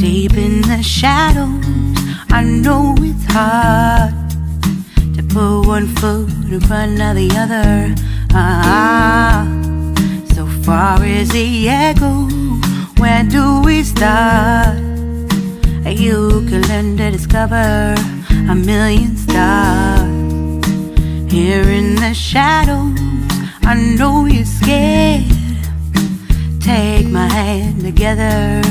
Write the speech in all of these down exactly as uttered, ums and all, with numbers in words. Deep in the shadows, I know it's hard to put one foot in front of the other. Ah, so far as the echo, where do we start? You can learn to discover a million stars. Here in the shadows, I know you're scared. Take my hand, together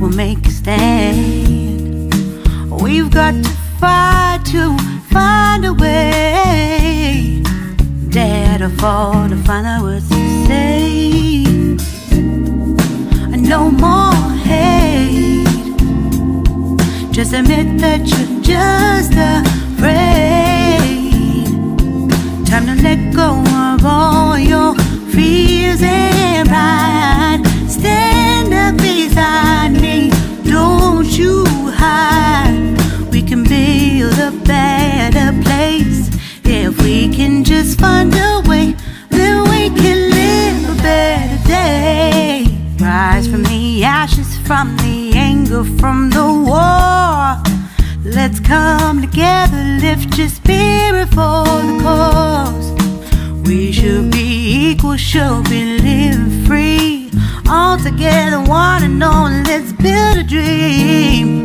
we'll make a stand. We've got to fight to find a way. Dare to fall to find out what to say. No more hate. Just admit that you're just afraid. Time to let go of all your fears and pride. Stand up beside me, don't you hide. We can build a better place if we can just find a way. Then we can live a better day. Rise from the ashes, from the anger, from the war. Let's come together, lift your spirit for the cause. We should be equal, should be living free. All together, one and all, let's build a dream.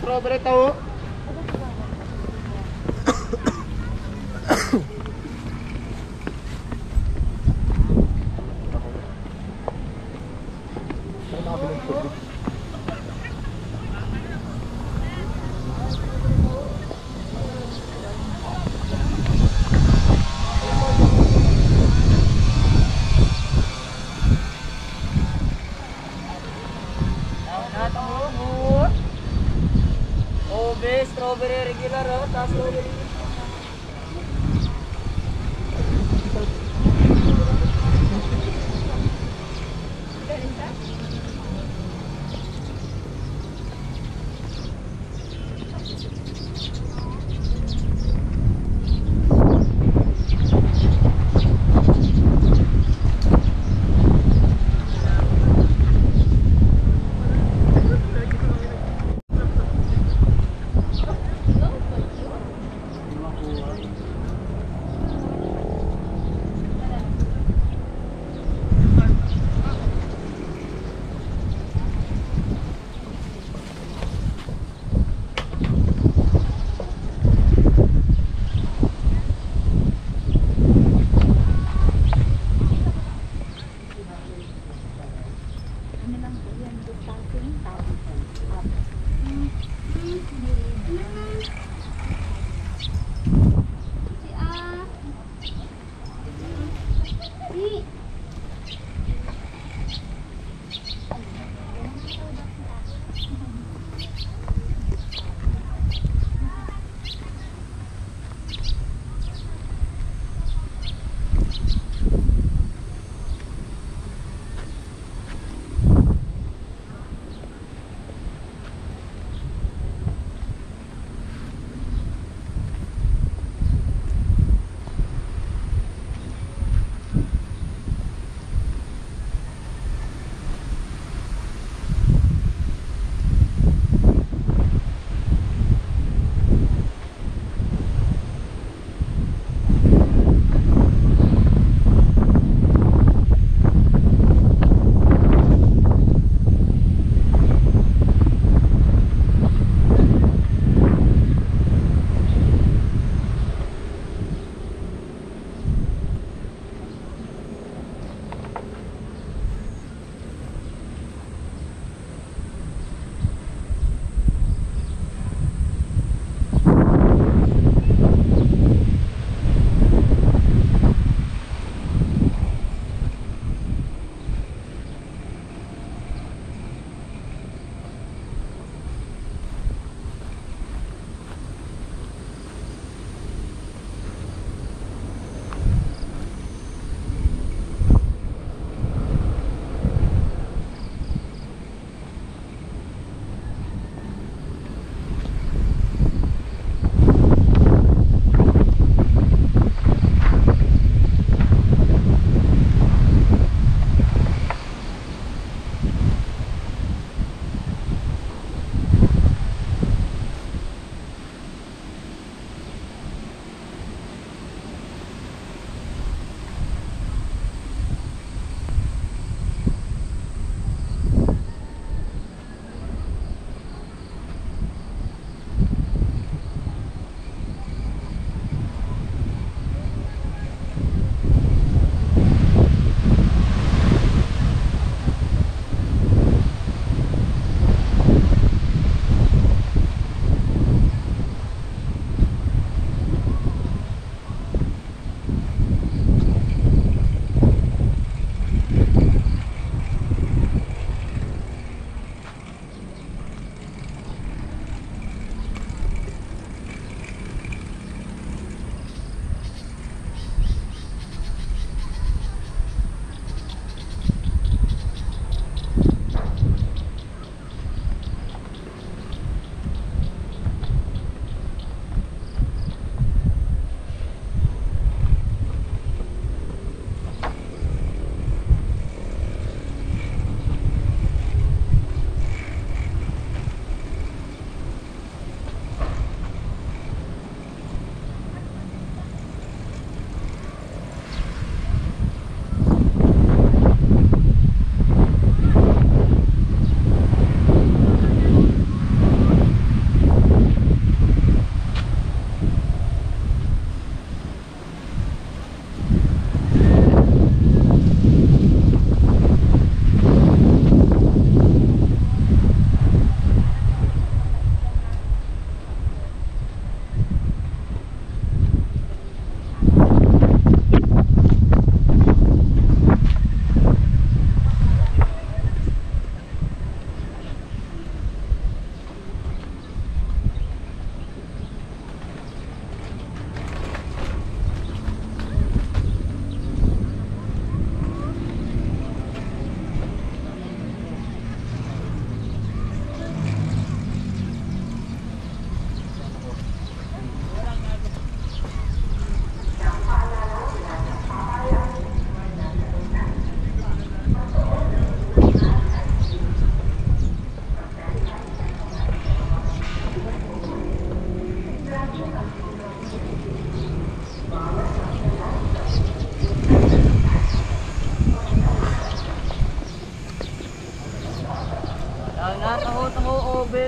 Strawberry tahu.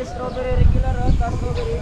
Is strawberry regular or strawberry?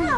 Bye.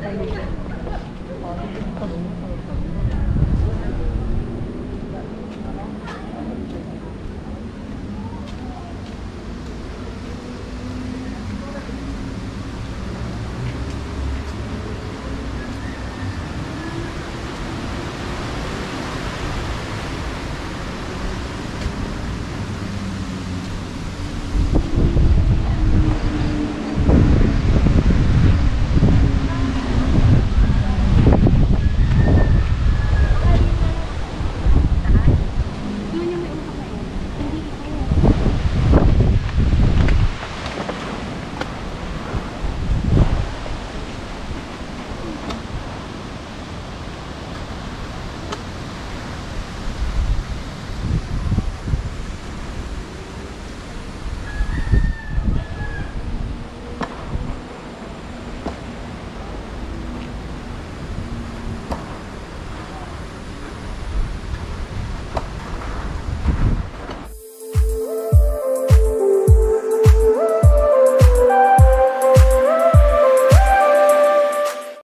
Gracias.